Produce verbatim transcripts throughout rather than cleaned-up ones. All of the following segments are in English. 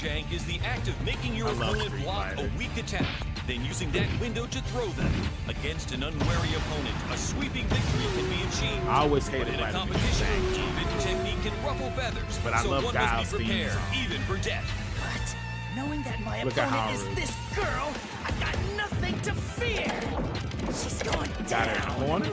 Jank is the act of making your opponent block a weak attack, then using that window to throw them. Against an unwary opponent, a sweeping victory can be achieved. I always hated in a competition, even technique can ruffle feathers, but I so love one must be prepared, even for death. But knowing that my Look opponent is this girl, I've got nothing to fear. She's going down. Got her corner.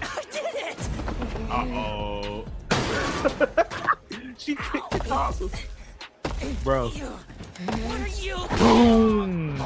I did it. Uh-oh. She kicked the tonsils. Bro. You. What are you? Boom.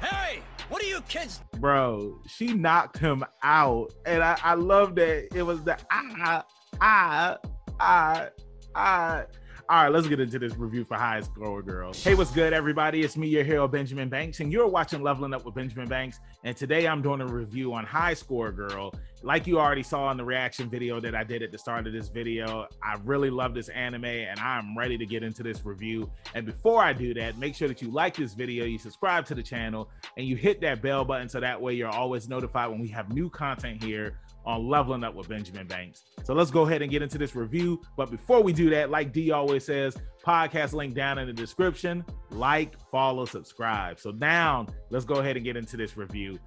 Hey, what are you kids? Bro, she knocked him out. And I, I love that it was the ah, ah, ah, ah. All right, let's get into this review for High Score Girl. Hey, what's good, everybody? It's me, your hero, Benjamin Banks, and you're watching Leveling Up with Benjamin Banks. And today I'm doing a review on High Score Girl. Like you already saw in the reaction video that I did at the start of this video, I really love this anime and I'm ready to get into this review. And before I do that, make sure that you like this video, you subscribe to the channel, and you hit that bell button so that way you're always notified when we have new content here on Leveling Up with Benjamin Banks. So let's go ahead and get into this review. But before we do that, like D always says, podcast link down in the description, like, follow, subscribe. So now let's go ahead and get into this review.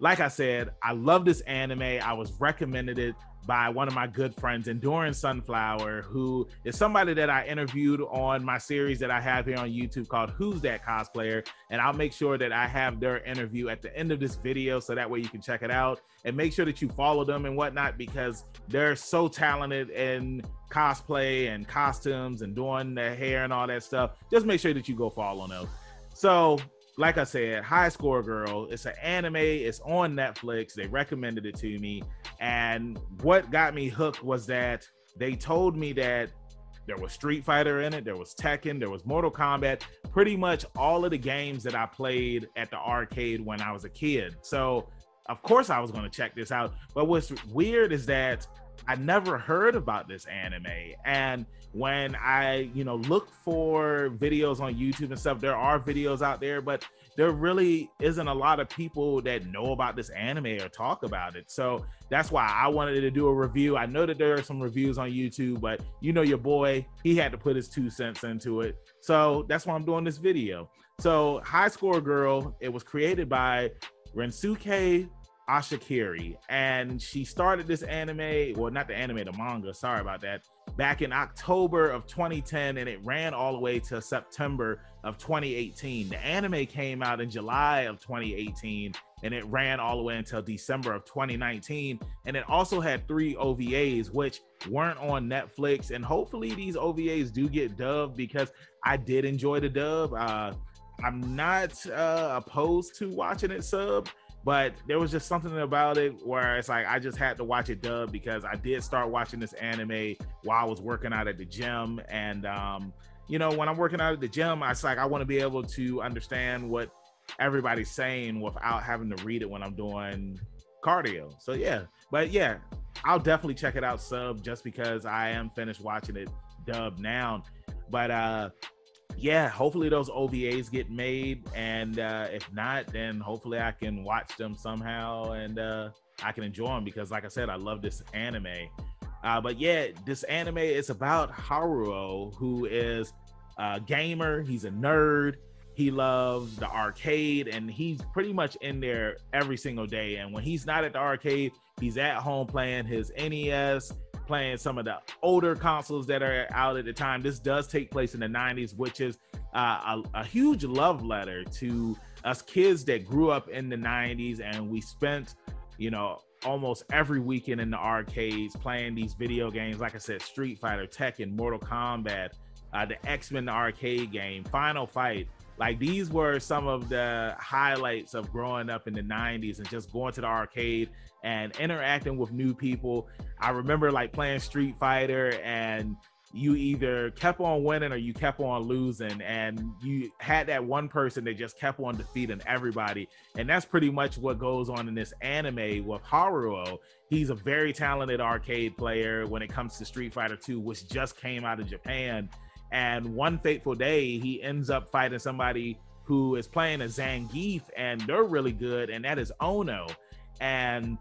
Like I said, I love this anime. I was recommended it by one of my good friends, Endurance Sunflower, who is somebody that I interviewed on my series that I have here on YouTube called Who's That Cosplayer? And I'll make sure that I have their interview at the end of this video so that way you can check it out and make sure that you follow them and whatnot because they're so talented in cosplay and costumes and doing their hair and all that stuff. Just make sure that you go follow them. So like I said, High Score Girl, it's an anime, it's on Netflix. They recommended it to me. And what got me hooked was that they told me that there was Street Fighter in it, there was Tekken, there was Mortal Kombat, pretty much all of the games that I played at the arcade when I was a kid. So of course I was gonna check this out. But what's weird is that I never heard about this anime. And when I, you know, look for videos on YouTube and stuff, there are videos out there, but there really isn't a lot of people that know about this anime or talk about it. So that's why I wanted to do a review. I know that there are some reviews on YouTube, but you know your boy, he had to put his two cents into it. So that's why I'm doing this video. So High Score Girl, it was created by Rensuke Ashakiri, and she started this anime, well, not the anime, the manga, sorry about that, back in October of twenty ten, and it ran all the way to September of twenty eighteen. The anime came out in July of twenty eighteen, and it ran all the way until December of twenty nineteen, and it also had three O V As, which weren't on Netflix, and hopefully these O V As do get dubbed because I did enjoy the dub. Uh, I'm not uh, opposed to watching it sub, but there was just something about it where it's like, I just had to watch it dubbed because I did start watching this anime while I was working out at the gym. And, um, you know, when I'm working out at the gym, I was like, I want to be able to understand what everybody's saying without having to read it when I'm doing cardio. So yeah, but yeah, I'll definitely check it out sub just because I am finished watching it dubbed now. But, uh, yeah, hopefully those O V As get made, and uh if not, then hopefully I can watch them somehow and uh I can enjoy them because like I said, I love this anime. Uh but yeah, this anime is about Haruo, who is a gamer, he's a nerd, he loves the arcade, and he's pretty much in there every single day. And when he's not at the arcade, he's at home playing his N E S, playing some of the older consoles that are out at the time. This does take place in the nineties, which is uh, a, a huge love letter to us kids that grew up in the nineties, and we spent, you know, almost every weekend in the arcades playing these video games. Like I said, Street Fighter, Tekken, Mortal Kombat, uh, the X-Men arcade game, Final Fight. Like, these were some of the highlights of growing up in the nineties and just going to the arcade and interacting with new people. I remember like playing Street Fighter, and you either kept on winning or you kept on losing, and you had that one person that just kept on defeating everybody. And that's pretty much what goes on in this anime with Haruo. He's a very talented arcade player when it comes to Street Fighter two, which just came out of Japan. And one fateful day, he ends up fighting somebody who is playing a Zangief, and they're really good, and that is Ono. And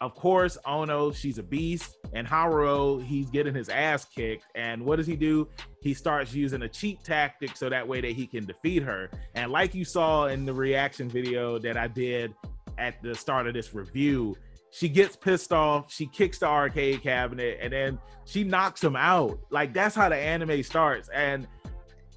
Of course, Ono, she's a beast, and Haruo, he's getting his ass kicked. And what does he do? He starts using a cheat tactic so that way that he can defeat her. And like you saw in the reaction video that I did at the start of this review, she gets pissed off, she kicks the arcade cabinet, and then she knocks him out. Like, that's how the anime starts. And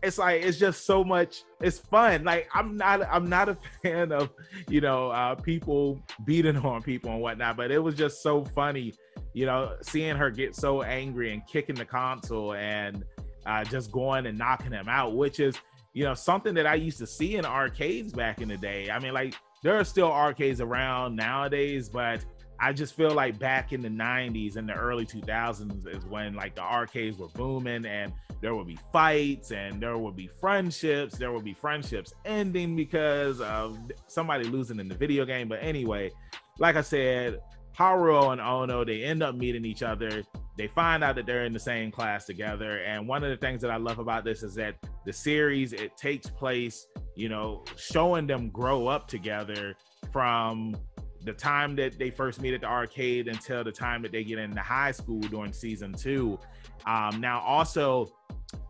it's like, it's just so much, it's fun. Like, I'm not I'm not a fan of, you know, uh, people beating on people and whatnot, but it was just so funny, you know, seeing her get so angry and kicking the console and uh, just going and knocking him out, which is, you know, something that I used to see in arcades back in the day. I mean, like, there are still arcades around nowadays, but I just feel like back in the nineties and the early two thousands is when like the arcades were booming, and there would be fights, and there would be friendships, there would be friendships ending because of somebody losing in the video game. But anyway, like I said, Haruo and Ono, they end up meeting each other. They find out that they're in the same class together. And one of the things that I love about this is that the series, it takes place, you know, showing them grow up together from the time that they first meet at the arcade until the time that they get into high school during season two. Um, now also,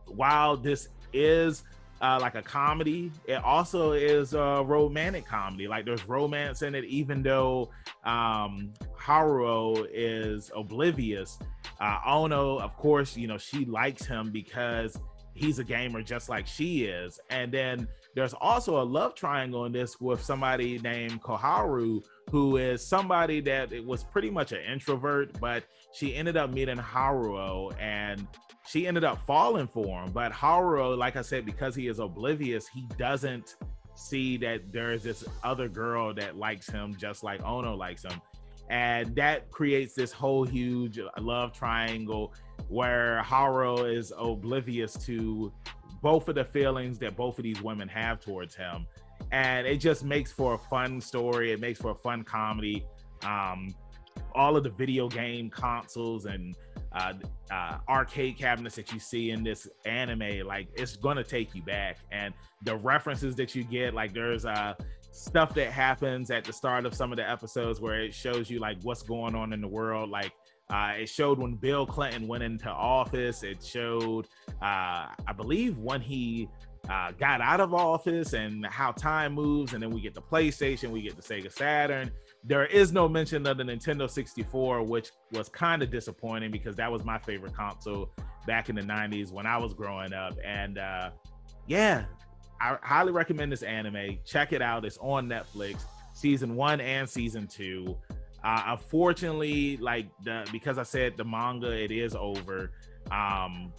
while this is uh, like a comedy, it also is a romantic comedy. Like, there's romance in it, even though um, Haruo is oblivious. Uh, Ono, of course, you know, she likes him because he's a gamer just like she is. And then there's also a love triangle in this with somebody named Koharu, who is somebody that it was pretty much an introvert, but she ended up meeting Haruo and she ended up falling for him. But Haruo, like I said, because he is oblivious, he doesn't see that there is this other girl that likes him just like Ono likes him. And that creates this whole huge love triangle where Haruo is oblivious to both of the feelings that both of these women have towards him. And it just makes for a fun story. It makes for a fun comedy. Um, all of the video game consoles and uh, uh, arcade cabinets that you see in this anime, like, it's gonna take you back. And the references that you get, like, there's uh, stuff that happens at the start of some of the episodes where it shows you like what's going on in the world. Like, uh, it showed when Bill Clinton went into office. It showed, uh, I believe, when he Uh, got out of office and how time moves. And then we get the PlayStation, we get the Sega Saturn. There is no mention of the Nintendo sixty-four, which was kind of disappointing because that was my favorite console back in the nineties when I was growing up. And uh, yeah, I highly recommend this anime. Check it out. It's on Netflix, season one and season two. Uh, unfortunately, like the because I said the manga, it is over. Um,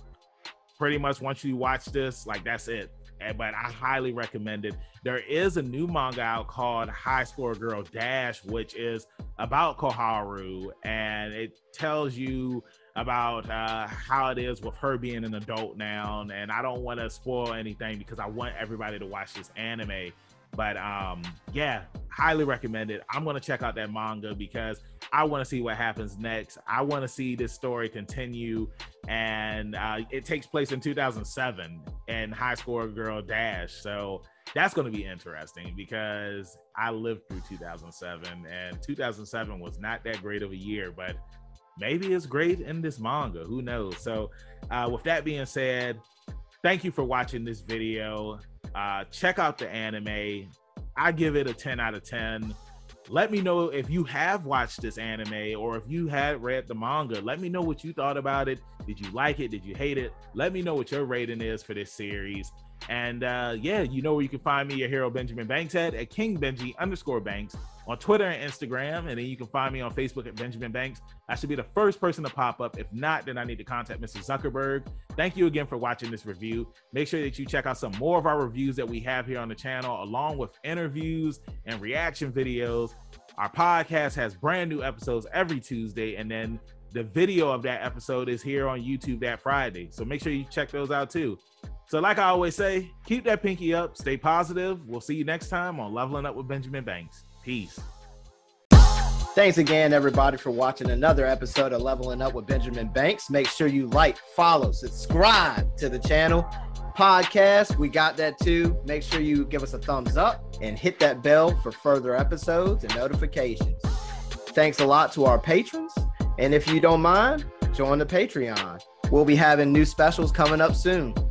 pretty much once you watch this, like, that's it. But I highly recommend it. There is a new manga out called High Score Girl Dash, which is about Koharu, and it tells you about uh, how it is with her being an adult now. And I don't want to spoil anything because I want everybody to watch this anime. But um, yeah, highly recommend it. I'm going to check out that manga because I want to see what happens next. I want to see this story continue. And uh, it takes place in two thousand seven in High Score Girl Dash. So that's going to be interesting because I lived through two thousand seven, and two thousand seven was not that great of a year, but maybe it's great in this manga. Who knows? So uh, with that being said, thank you for watching this video. Uh, check out the anime. I give it a ten out of ten. Let me know if you have watched this anime or if you had read the manga. Let me know what you thought about it. Did you like it? Did you hate it? Let me know what your rating is for this series. And uh, yeah, you know where you can find me, your hero Benjamin Banks, at, at KingBenji underscore Banks on Twitter and Instagram. And then you can find me on Facebook at Benjamin Banks. I should be the first person to pop up. If not, then I need to contact Mister Zuckerberg. Thank you again for watching this review. Make sure that you check out some more of our reviews that we have here on the channel, along with interviews and reaction videos. Our podcast has brand new episodes every Tuesday, and then the video of that episode is here on YouTube that Friday. So make sure you check those out too. So like I always say, keep that pinky up, stay positive. We'll see you next time on Leveling Up with Benjamin Banks. Peace. Thanks again, everybody, for watching another episode of Leveling Up with Benjamin Banks. Make sure you like, follow, subscribe to the channel. Podcast, we got that too. Make sure you give us a thumbs up and hit that bell for further episodes and notifications. Thanks a lot to our patrons. And if you don't mind, join the Patreon. We'll be having new specials coming up soon.